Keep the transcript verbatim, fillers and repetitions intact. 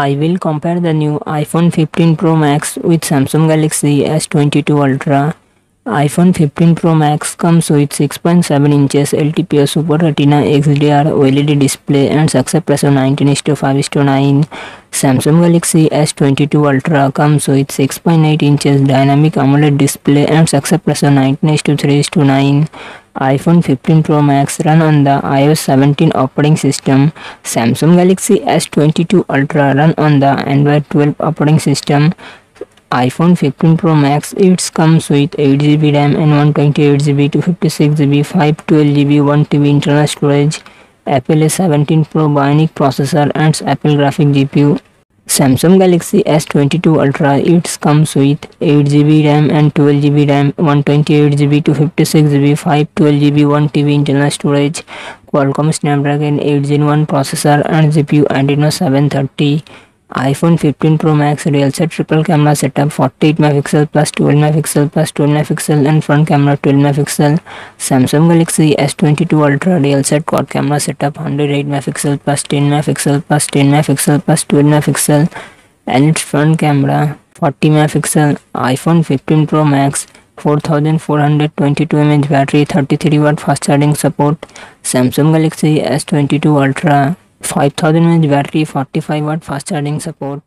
I will compare the new iPhone fifteen Pro Max with Samsung Galaxy S twenty-two Ultra. iPhone fifteen Pro Max comes with six point seven inches L T P O Super Retina X D R OLED display and success ratio nineteen is to five is to nine. Samsung Galaxy S twenty-two Ultra comes with six point eight inches Dynamic AMOLED display and success ratio nineteen is to three is to nine. iPhone fifteen Pro Max run on the i O S seventeen operating system. Samsung Galaxy S twenty-two Ultra run on the Android twelve operating system. iPhone fifteen Pro Max it comes with eight G B RAM and one twenty-eight G B, two fifty-six G B, five twelve G B, one T B internal storage, Apple A seventeen Pro Bionic processor and Apple graphic G P U. Samsung Galaxy S twenty-two Ultra it comes with eight G B RAM and twelve G B RAM, one twenty-eight G B, two fifty-six G B, five twelve G B, one T B internal storage, Qualcomm Snapdragon eight Gen one processor and G P U Adreno seven thirty. iPhone fifteen Pro Max real set triple camera setup, forty-eight megapixel plus twelve megapixel plus twelve megapixel and front camera twelve megapixel. Samsung Galaxy S twenty-two Ultra real set quad camera setup, one hundred eight megapixel plus ten megapixel plus ten megapixel plus twelve megapixel and its front camera forty megapixel. iPhone fifteen Pro Max four thousand four hundred twenty-two milliamp hour battery, thirty-three watt fast charging support. Samsung Galaxy S twenty-two Ultra five thousand milliamp hour battery, forty-five watt fast charging support.